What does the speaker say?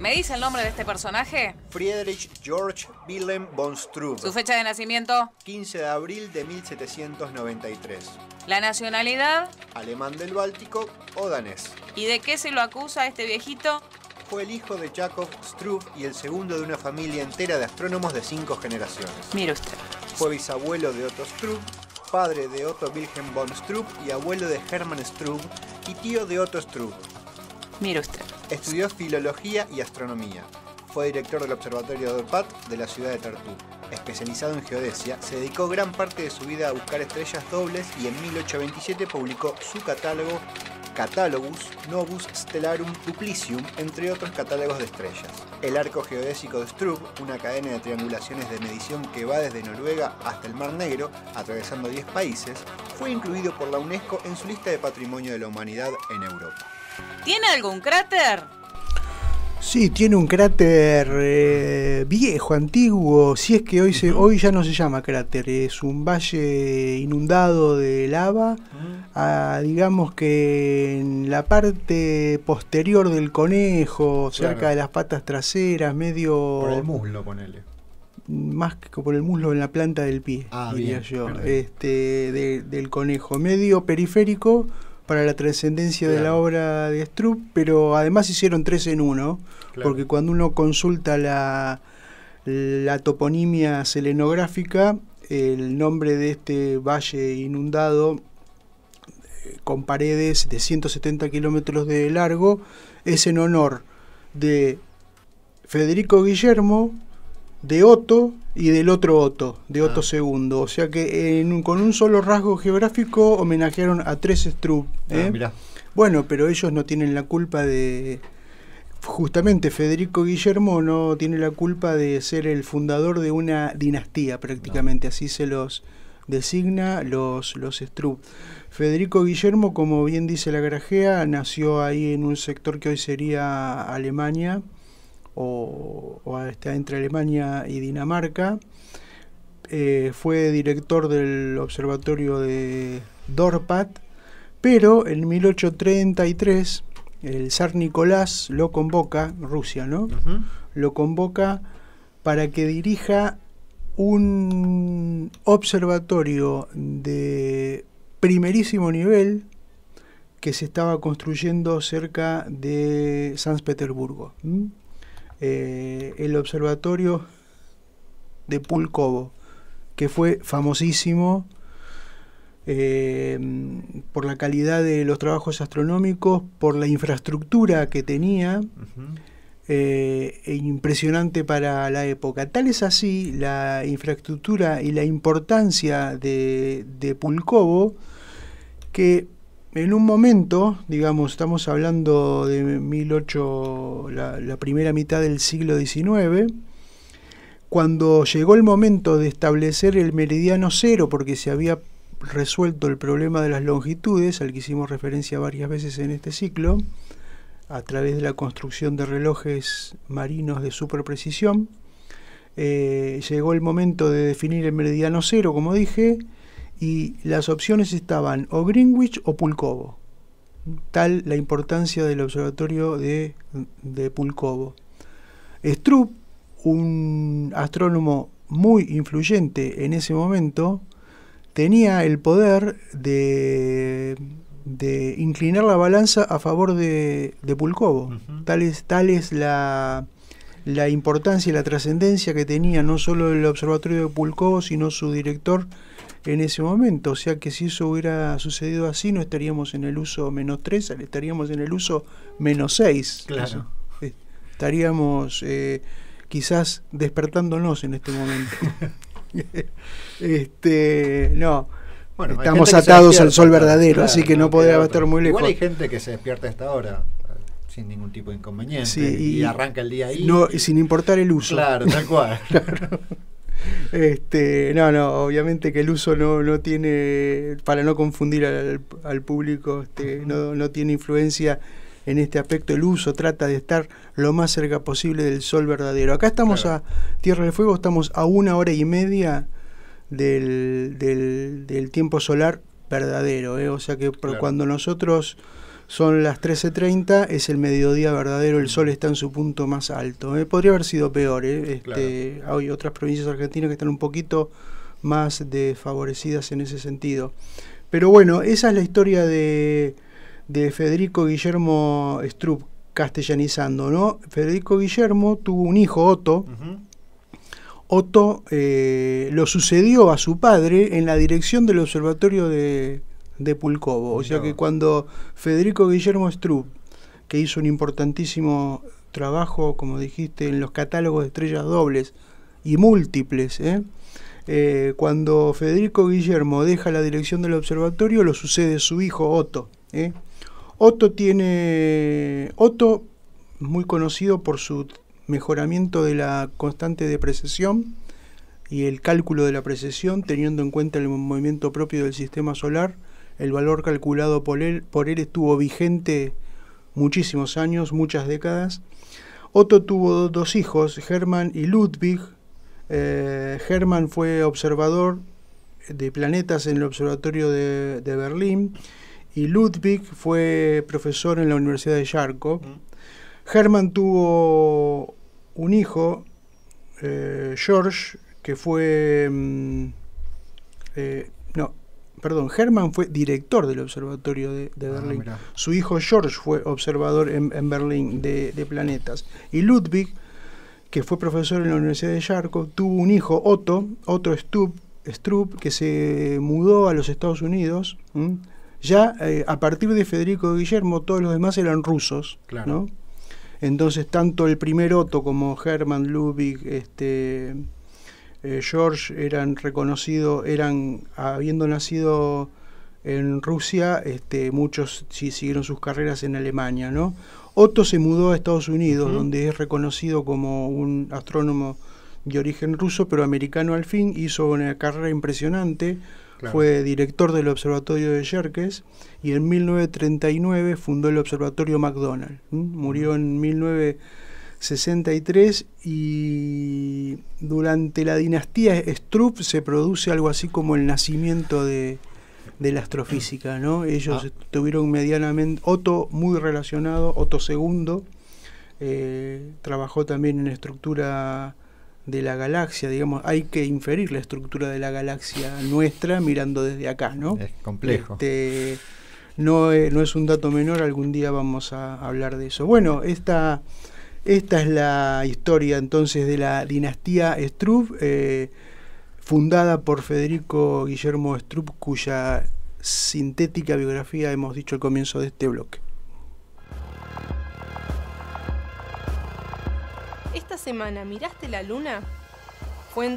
¿Me dice el nombre de este personaje? Friedrich Georg Wilhelm von Struve. ¿Su fecha de nacimiento? 15 de abril de 1793. ¿La nacionalidad? Alemán del Báltico o danés. ¿Y de qué se lo acusa a este viejito? Fue el hijo de Jakob Struve y el segundo de una familia entera de astrónomos de 5 generaciones. Mire usted. Fue bisabuelo de Otto Struve, padre de Otto Wilhelm von Struve y abuelo de Hermann Struve y tío de Otto Struve. Mire usted. Estudió filología y astronomía. Fue director del Observatorio Dorpat de la ciudad de Tartu. Especializado en geodesia, se dedicó gran parte de su vida a buscar estrellas dobles y en 1827 publicó su catálogo Catalogus Novus Stellarum Duplicium, entre otros catálogos de estrellas. El Arco geodésico de Struve, una cadena de triangulaciones de medición que va desde Noruega hasta el Mar Negro, atravesando 10 países, fue incluido por la UNESCO en su lista de Patrimonio de la Humanidad en Europa. ¿Tiene algún cráter? Sí, tiene un cráter viejo, antiguo, si es que hoy ya no se llama cráter, es un valle inundado de lava, digamos que en la parte posterior del conejo, cerca de las patas traseras, medio... Por el muslo, ponele. Más que por el muslo, en la planta del pie, diría yo, del conejo, medio periférico para la trascendencia de la obra de Struve, pero además hicieron 3 en 1, porque cuando uno consulta la toponimia selenográfica, el nombre de este valle inundado con paredes de 170 kilómetros de largo es en honor de Federico Guillermo, de Otto y del otro Otto, de Otto II. O sea que con un solo rasgo geográfico homenajearon a 3 Struve. Bueno, pero ellos no tienen la culpa de... Justamente Federico Guillermo no tiene la culpa de ser el fundador de una dinastía prácticamente. Así se los designa los Struve. Federico Guillermo, como bien dice la grajea, nació ahí en un sector que hoy sería Alemania, o está entre Alemania y Dinamarca. Fue director del Observatorio de Dorpat, pero en 1833 el zar Nicolás lo convoca, Rusia, ¿no? Lo convoca para que dirija un observatorio de primerísimo nivel que se estaba construyendo cerca de San Petersburgo. El observatorio de Púlkovo, que fue famosísimo por la calidad de los trabajos astronómicos, por la infraestructura que tenía, impresionante para la época. Tal es así la infraestructura y la importancia de Púlkovo, que en un momento, digamos, estamos hablando de la primera mitad del siglo XIX, cuando llegó el momento de establecer el meridiano cero, porque se había resuelto el problema de las longitudes, al que hicimos referencia varias veces en este ciclo, a través de la construcción de relojes marinos de super precisión, llegó el momento de definir el meridiano cero, como dije, y las opciones estaban o Greenwich o Púlkovo. Tal la importancia del observatorio de Púlkovo. Struve, un astrónomo muy influyente en ese momento, tenía el poder de inclinar la balanza a favor de Púlkovo. Tal es la importancia y la trascendencia que tenía no solo el observatorio de Púlkovo, sino su director en ese momento. O sea que si eso hubiera sucedido así, no estaríamos en el uso -3, estaríamos en el uso -6. Claro. Estaríamos quizás despertándonos en este momento. No. Bueno, estamos atados al sol verdadero, claro, así que no podría estar muy lejos. Igual hay gente que se despierta a esta hora sin ningún tipo de inconveniente, y arranca el día ahí. Y sin importar el uso. Claro, tal cual. Claro. No, obviamente que el uso no tiene, para no confundir al público, no tiene influencia en este aspecto. El uso trata de estar lo más cerca posible del sol verdadero. Acá estamos a Tierra del Fuego, estamos a 1 hora y media del tiempo solar verdadero, o sea que cuando nosotros Son las 13:30, es el mediodía verdadero, el sol está en su punto más alto. Podría haber sido peor, claro. Hay otras provincias argentinas que están un poquito más desfavorecidas en ese sentido. Pero bueno, esa es la historia de Federico Guillermo Struve, castellanizando, ¿no? Federico Guillermo tuvo un hijo, Otto. Otto lo sucedió a su padre en la dirección del observatorio de Púlkovo. O sea que cuando Federico Guillermo Struve, que hizo un importantísimo trabajo, como dijiste, en los catálogos de estrellas dobles y múltiples, cuando Federico Guillermo deja la dirección del observatorio, lo sucede su hijo Otto. Otto, muy conocido por su mejoramiento de la constante de precesión y el cálculo de la precesión, teniendo en cuenta el movimiento propio del sistema solar. El valor calculado por él estuvo vigente muchísimos años, muchas décadas. Otto tuvo dos hijos, Hermann y Ludwig. Hermann fue observador de planetas en el observatorio de Berlín, y Ludwig fue profesor en la Universidad de Járkov. Hermann tuvo un hijo, George, que fue... Hermann fue director del observatorio de Berlín. Su hijo George fue observador en Berlín de planetas. Y Ludwig, que fue profesor en la Universidad de Járkov, tuvo un hijo, Otto Struve, que se mudó a los Estados Unidos. A partir de Federico Guillermo, todos los demás eran rusos. ¿No? Entonces, tanto el primer Otto como Hermann, Ludwig, George eran reconocidos, habiendo nacido en Rusia, muchos sí siguieron sus carreras en Alemania, ¿no? Otto se mudó a Estados Unidos, donde es reconocido como un astrónomo de origen ruso, pero americano al fin, hizo una carrera impresionante, fue director del observatorio de Yerkes, y en 1939 fundó el observatorio McDonald. Murió en 1963, y durante la dinastía Struve se produce algo así como el nacimiento de la astrofísica, ¿no? Ellos estuvieron medianamente, Otto muy relacionado, Otto II, trabajó también en estructura de la galaxia, digamos, hay que inferir la estructura de la galaxia nuestra mirando desde acá, ¿no? Es complejo. No es un dato menor, algún día vamos a hablar de eso. Bueno, esta es la historia entonces de la dinastía Struve, fundada por Federico Guillermo Struve, cuya sintética biografía hemos dicho al comienzo de este bloque. ¿Esta semana miraste la luna? Cuenta